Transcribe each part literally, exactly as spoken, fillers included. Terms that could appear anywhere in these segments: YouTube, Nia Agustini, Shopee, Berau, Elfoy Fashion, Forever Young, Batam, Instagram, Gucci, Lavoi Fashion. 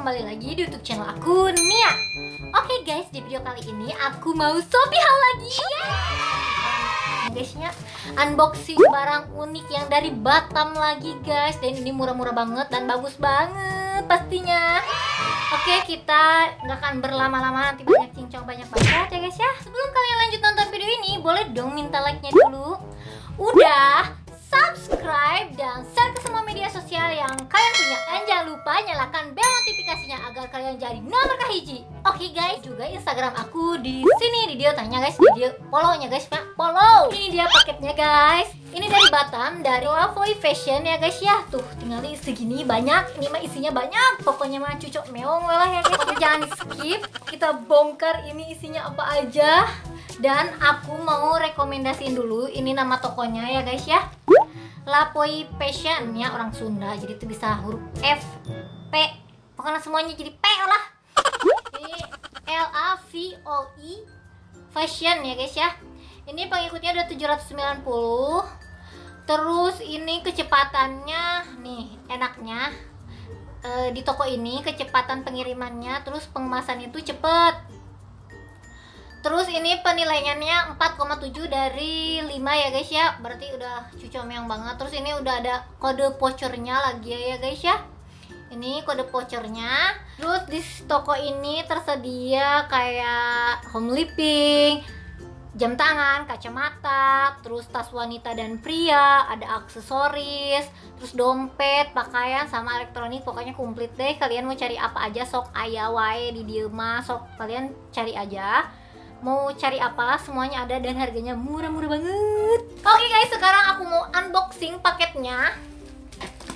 kembali lagi di YouTube channel aku, Nia. Oke okay guys, di video kali ini aku mau Shopee haul lagi. Yeay! Guysnya, unboxing barang unik yang dari Batam lagi guys. Dan ini murah-murah banget dan bagus banget pastinya. Oke, okay, kita nggak akan berlama-lama, nanti banyak cincong, banyak banget ya guys ya. Sebelum kalian lanjut nonton video ini, boleh dong minta like-nya dulu. Udah! Subscribe dan share ke semua media sosial yang kalian punya. Dan jangan lupa nyalakan bel notifikasinya agar kalian jadi nomor kahiji. Oke okay guys, juga Instagram aku di sini di dia tanya guys, di dia follow-nya guys, ya. Follow. Ini dia paketnya guys. Ini dari Batam dari Lavoi Fashion ya guys ya. Tuh, tinggal segini banyak. Ini mah isinya banyak. Pokoknya mah cucok meong lah ya guys. Tapi jangan skip. Kita bongkar ini isinya apa aja. Dan aku mau rekomendasiin dulu ini nama tokonya ya guys ya. Lavoi Fashion ya, orang Sunda jadi itu bisa huruf F, P, pokoknya semuanya jadi P lah. Jadi L A V O I Fashion ya guys ya. Ini pengikutnya udah tujuh ratus sembilan puluh. Terus ini kecepatannya nih enaknya e, di toko ini kecepatan pengirimannya, terus pengemasan itu cepet. Terus ini penilaiannya empat koma tujuh dari lima ya guys ya. Berarti udah cucomyang banget. Terus ini udah ada kode vouchernya lagi ya guys ya. Ini kode vouchernya. Terus di toko ini tersedia kayak home living, jam tangan, kacamata, terus tas wanita dan pria, ada aksesoris, terus dompet, pakaian, sama elektronik. Pokoknya komplit deh. Kalian mau cari apa aja sok aya wae di dieu mah, sok kalian cari aja. Mau cari apa semuanya ada dan harganya murah-murah banget. Oke guys, sekarang aku mau unboxing paketnya.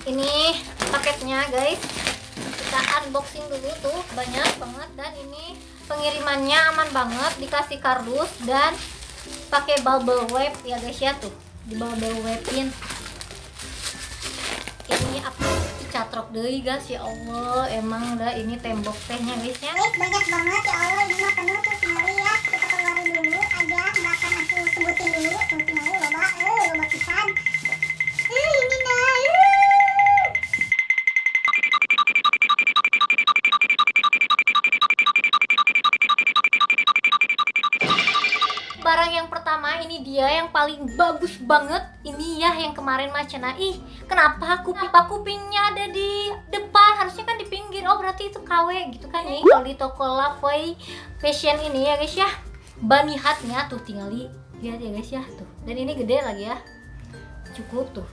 Ini paketnya guys, kita unboxing dulu. Tuh banyak banget dan ini pengirimannya aman banget, dikasih kardus dan pakai bubble wrap ya guys ya. Tuh di bubble wrapin. Ini apa catrok deh guys, ya Allah emang dah ini tembok tehnya guys ya. Guys banyak banget ya Allah, ini mah penuh tuh sekali ya. Kita keluarin dulu aja, nggak akan aku sebutin dulu. Mungkin aja loba, eh loba pisan. Eh ini dah. Barang yang pertama ini dia yang paling bagus banget. Ini ya yang kemarin macena. Ih, kenapa kuping kupingnya ada di depan? Harusnya kan di pinggir. Oh, berarti itu K W gitu kan ya. Kalau di toko Lavoi Fashion ini ya guys ya. Bani hatnya tuh tinggal lihat ya guys ya tuh. Dan ini gede lagi ya. Cukup tuh.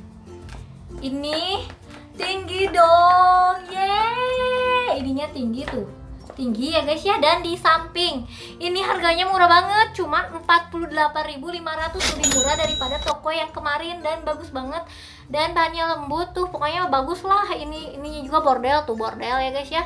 Ini tinggi dong. Yeay. Ininya tinggi tuh. Tinggi ya guys ya, dan di samping ini harganya murah banget, cuma empat puluh delapan ribu lima ratus, lebih murah daripada toko yang kemarin dan bagus banget dan bahannya lembut tuh. Pokoknya bagus lah. Ini ini juga bordel tuh, bordel ya guys ya.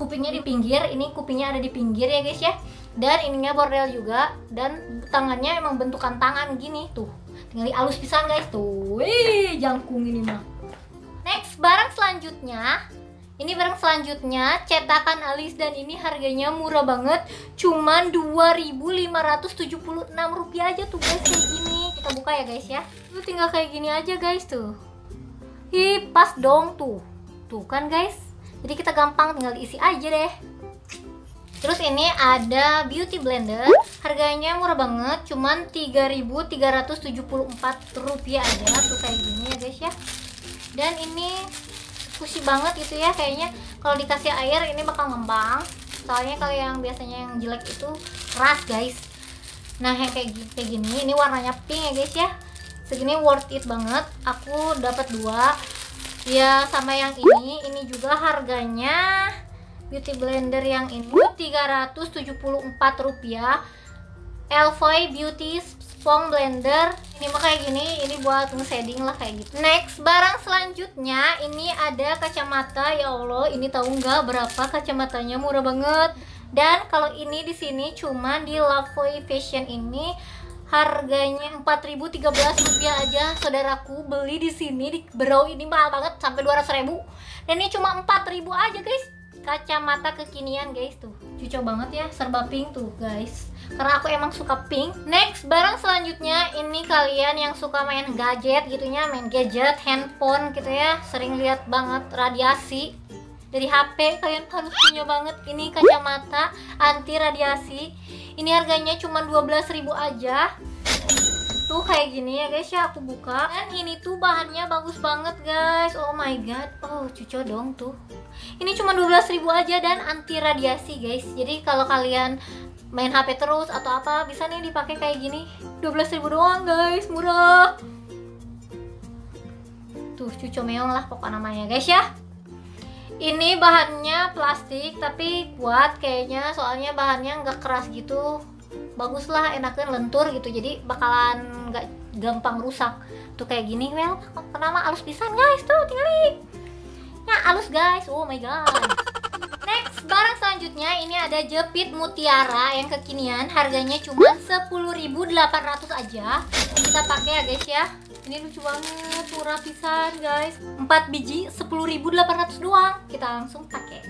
Kupingnya di pinggir, ini kupingnya ada di pinggir ya guys ya. Dan ininya bordel juga dan tangannya emang bentukan tangan gini tuh. Tinggal di alus pisan guys tuh. Wih, jangkung ini mah. Next, barang selanjutnya. Ini barang selanjutnya cetakan alis dan ini harganya murah banget, cuman dua ribu lima ratus tujuh puluh enam rupiah aja tuh guys. Kayak gini kita buka ya guys ya. Lu tinggal kayak gini aja guys tuh. Hi, pas dong tuh. Tuh kan guys. Jadi kita gampang tinggal diisi aja deh. Terus ini ada beauty blender, harganya murah banget, cuman tiga ribu tiga ratus tujuh puluh empat rupiah aja tuh kayak gini ya guys ya. Dan ini kusi banget gitu ya, kayaknya kalau dikasih air ini bakal ngembang. Soalnya kalau yang biasanya yang jelek itu keras guys. Nah yang kayak gini, ini warnanya pink ya guys ya. Segini worth it banget. Aku dapat dua. Ya sama yang ini, ini juga harganya beauty blender yang ini tiga ratus tujuh puluh empat rupiah. Elfoy Beauty Foam blender, ini mah kayak gini, ini buat nge-shading lah kayak gitu. Next, barang selanjutnya ini ada kacamata. Ya Allah, ini tahu nggak berapa kacamatanya, murah banget. Dan kalau ini di sini cuman di Lavoi Fashion ini harganya empat ribu tiga belas rupiah aja. Saudaraku beli di sini di Berau ini mahal banget sampai dua ratus ribu. Dan ini cuma empat ribu aja, guys. Kacamata kekinian, guys tuh. Cucok banget ya, serba pink tuh, guys. Karena aku emang suka pink. Next, barang selanjutnya ini kalian yang suka main gadget gitunya, main gadget, handphone gitu ya, sering lihat banget radiasi. dari H P. Kalian harus punya banget ini kacamata anti radiasi. Ini harganya cuma dua belas ribu aja. Tuh kayak gini ya guys ya, aku buka. Dan ini tuh bahannya bagus banget guys. Oh my god. Oh, cuco dong tuh. Ini cuma dua belas ribu aja dan anti radiasi guys. Jadi kalau kalian main H P terus atau apa, bisa nih dipakai kayak gini. dua belas ribu doang guys, murah. Tuh cuco meong lah pokok namanya guys ya. Ini bahannya plastik tapi kuat kayaknya, soalnya bahannya nggak keras gitu. Bagus lah, enaknya lentur gitu, jadi bakalan nggak gampang rusak. Tuh kayak gini, well, kenapa alus pisan guys, tuh tinggalin. Ya alus guys, oh my god. Next, barang selanjutnya ini ada jepit mutiara yang kekinian, harganya cuma sepuluh ribu delapan ratus aja. Kita pakai ya guys ya. Ini lucu banget, murah pisan guys. empat biji sepuluh ribu delapan ratus doang. Kita langsung pakai.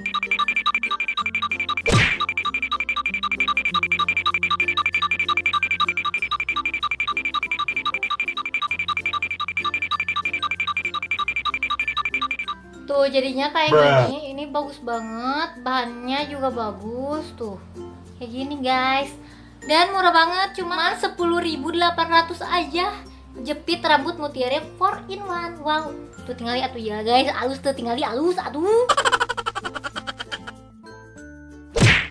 Tuh jadinya kayak gini, ini bagus banget, bahannya juga bagus tuh kayak gini guys, dan murah banget, cuma sepuluh ribu delapan ratus aja. Jepit rambut mutiara four in one, wow. Tuh tinggal lihat tuh ya guys, halus tuh, tinggal lihat halus, aduh.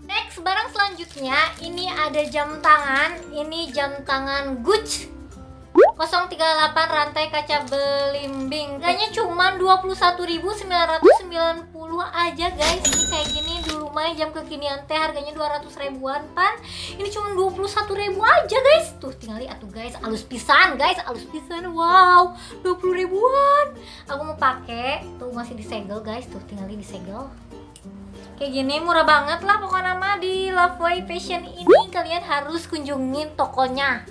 Next, barang selanjutnya ini ada jam tangan, ini jam tangan Gucci nol tiga delapan rantai kaca belimbing. Harganya cuma dua puluh satu ribu sembilan ratus sembilan puluh aja guys. Ini kayak gini dulu main jam kekinian teh, harganya dua ratus ribuan pan. Ini cuma dua puluh satu ribu aja guys. Tuh tinggal lihat tuh guys, alus pisan guys, alus pisan. Wow, dua puluh ribuan. Aku mau pakai. Tuh masih disegel guys, tuh tinggal disegel. Kayak gini murah banget lah pokoknya nama di Lavoi Fashion ini. Kalian harus kunjungin tokonya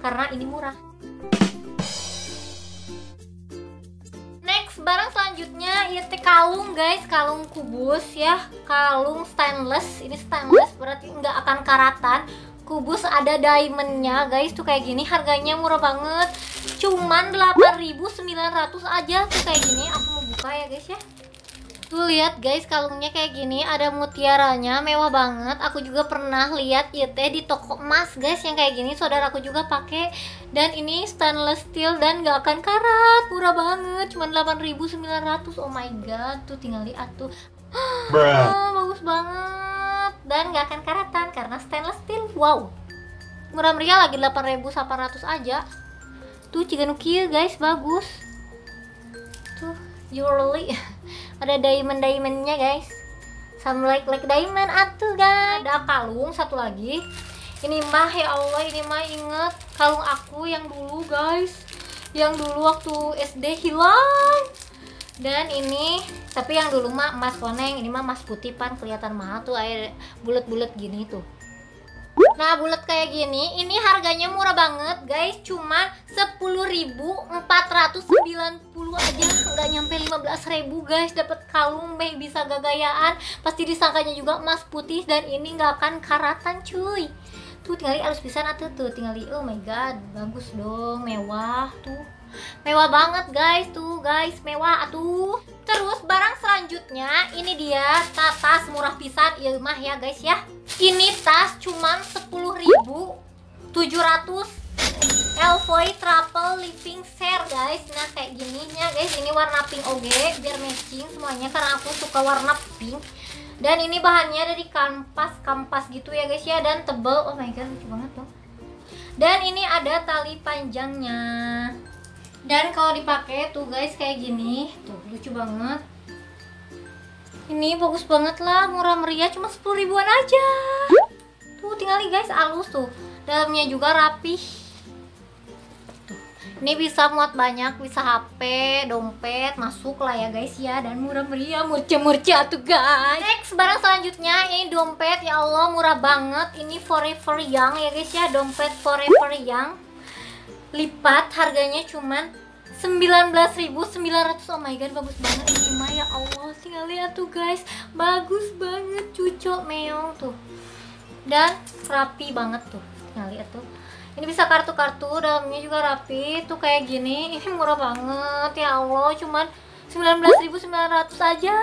karena ini murah. Barang selanjutnya itu kalung guys, kalung kubus ya, kalung stainless. Ini stainless berarti nggak akan karatan. Kubus ada diamondnya guys, tuh kayak gini, harganya murah banget, cuman delapan ribu sembilan ratus aja. Tuh kayak gini, aku mau buka ya guys ya. Tuh lihat guys, kalungnya kayak gini, ada mutiaranya, mewah banget. Aku juga pernah lihat itu di toko emas guys, yang kayak gini saudaraku juga pakai. Dan ini stainless steel dan gak akan karat, murah banget, cuman delapan ribu sembilan ratus. Oh my god, tuh tinggal lihat tuh. Ah, bagus banget dan gak akan karatan karena stainless steel. Wow, murah meriah lagi, delapan ribu delapan ratus aja. Tuh cigan kieu guys, bagus. Tuh jewelry ada diamond diamondnya guys, some like like diamond atuh guys. Ada kalung satu lagi. Ini mah ya Allah, ini mah inget kalung aku yang dulu guys, yang dulu waktu S D hilang. Dan ini tapi yang dulu mah emas koneng, ini mah emas putih pan, kelihatan mahal tuh, air bulat-bulat gini tuh. Nah bulat kayak gini, ini harganya murah banget guys, cuman sepuluh ribu empat ratus sembilan puluh aja, nggak nyampe lima belas ribu guys. Dapat kalung meh bisa gagayaan, pasti disangkanya juga emas putih, dan ini nggak akan karatan cuy. Tuh tinggal di alus pisan atuh, tuh tinggal di, oh my god, bagus dong, mewah tuh, mewah banget guys, tuh guys mewah atuh. Terus barang selanjutnya ini dia tas murah pisan ieu mah ya guys ya. Ini tas cuman sepuluh ribu tujuh ratus, Elfoy Travel Living Share guys. Nah kayak gininya guys, ini warna pink oge, biar matching semuanya karena aku suka warna pink. Dan ini bahannya dari kampas-kampas gitu ya guys ya, dan tebel. Oh my god, lucu banget tuh. Dan ini ada tali panjangnya. Dan kalau dipakai tuh guys kayak gini, tuh lucu banget. Ini bagus banget lah, murah meriah, cuma sepuluh ribuan aja. Tuh tinggal guys, halus tuh. Dalamnya juga rapih. Tuh. Ini bisa muat banyak, bisa H P, dompet, masuk lah ya guys ya. Dan murah meriah, murca-murca tuh guys. Next, barang selanjutnya ini dompet, ya Allah murah banget. Ini Forever Young ya guys ya, dompet Forever Young lipat, harganya cuman sembilan belas ribu sembilan ratus. Oh my god, bagus banget ini mah ya Allah, tinggal lihat tuh guys, bagus banget, cucok meong tuh, dan rapi banget tuh, tinggal lihat tuh. Ini bisa kartu-kartu, dalamnya juga rapi, tuh kayak gini. Ini murah banget ya Allah, cuman sembilan belas ribu sembilan ratus aja.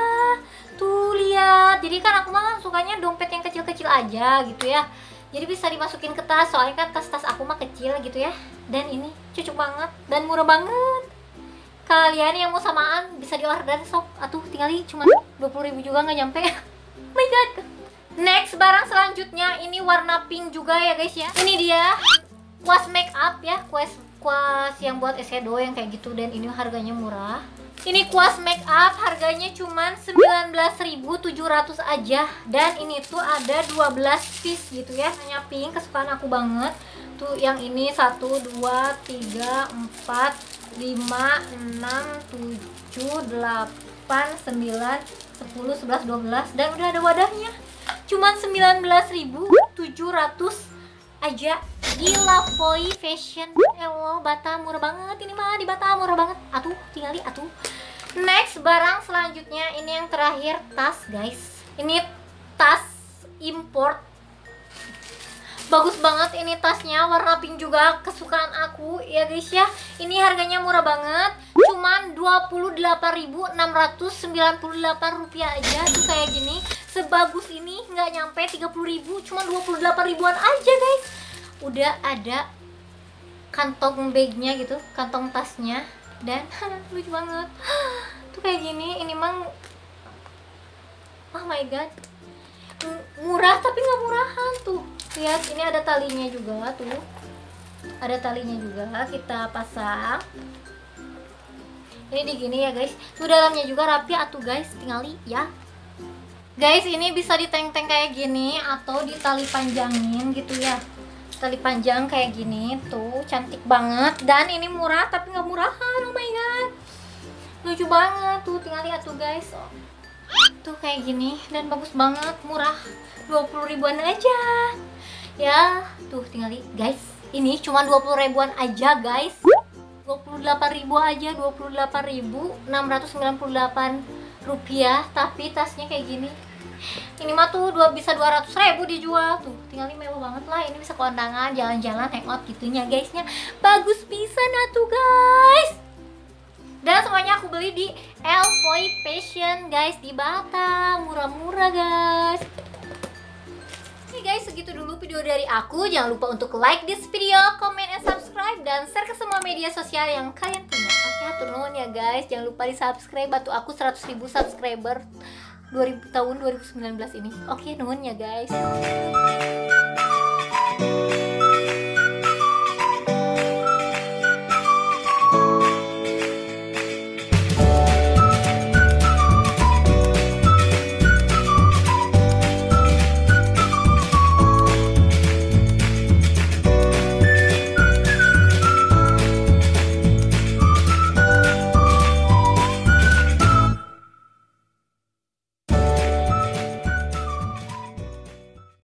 Tuh lihat, jadi kan aku mah sukanya dompet yang kecil-kecil aja gitu ya. Jadi bisa dimasukin ke tas, soalnya kan tas-tas aku mah kecil gitu ya. Dan ini cocok banget dan murah banget. Kalian yang mau samaan bisa diorder sob. Atuh tinggal cuma dua puluh ribu juga, nggak nyampe. Oh my god. Next barang selanjutnya ini warna pink juga ya guys ya. Ini dia kuas make up ya, kuas kuas yang buat eyeshadow yang kayak gitu, dan ini harganya murah. Ini kuas make up harganya cuman sembilan belas ribu tujuh ratus aja, dan ini tuh ada dua belas piece gitu ya. Hanya pink, kesukaan aku banget. Tuh yang ini satu, dua, tiga, empat, lima, enam, tujuh, delapan, sembilan, sepuluh, sebelas, dua belas, dan udah ada wadahnya. Cuman sembilan belas ribu tujuh ratus aja. Di Lavoi Fashion. Ewah, Batam murah banget. Ini mah di Batam murah banget. Atuh, tinggal di atuh. Next barang selanjutnya ini yang terakhir, tas guys. Ini tas import. Bagus banget ini tasnya, warna pink juga kesukaan aku ya guys ya. Ini harganya murah banget. Cuman dua puluh delapan ribu enam ratus sembilan puluh delapan rupiah aja. Tuh kayak gini. Sebagus ini nggak nyampe tiga puluh ribu, cuman dua puluh delapan ribuan aja guys. Udah ada kantong bagnya gitu, kantong tasnya, dan lucu banget tuh kayak gini. Ini mang oh my god, murah tapi nggak murahan. Tuh lihat, ini ada talinya juga, tuh ada talinya juga, kita pasang ini di gini ya guys. Tuh dalamnya juga rapi atuh guys, tinggal ya guys. Ini bisa diteng-teng kayak gini atau ditali panjangin gitu ya, tali panjang kayak gini. Tuh cantik banget, dan ini murah tapi nggak murahan. Oh my god, lucu banget. Tuh tinggal lihat tuh guys, tuh kayak gini, dan bagus banget, murah, dua puluh ribuan aja ya. Tuh tinggal lihat guys, ini cuma dua puluh ribuan aja guys, dua puluh delapan ribu aja, dua puluh delapan ribu enam ratus sembilan puluh delapan rupiah. Tapi tasnya kayak gini. Ini mah tuh dua, bisa dua ratus ribu dijual. Tuh tinggal ini mewah banget lah. Ini bisa ke kondangan, jalan-jalan, hangout gitunya guysnya. Bagus pisan atuh guys. Dan semuanya aku beli di Elfoy Fashion guys, di Batam. Murah-murah guys. Oke guys, segitu dulu video dari aku. Jangan lupa untuk like this video, comment and subscribe, dan share ke semua media sosial yang kalian punya. Oke, hatur nuhun ya guys. Jangan lupa di subscribe, bantu aku seratus ribu subscriber dua ribu tahun dua ribu sembilan belas ini. Oke, nuhun ya guys.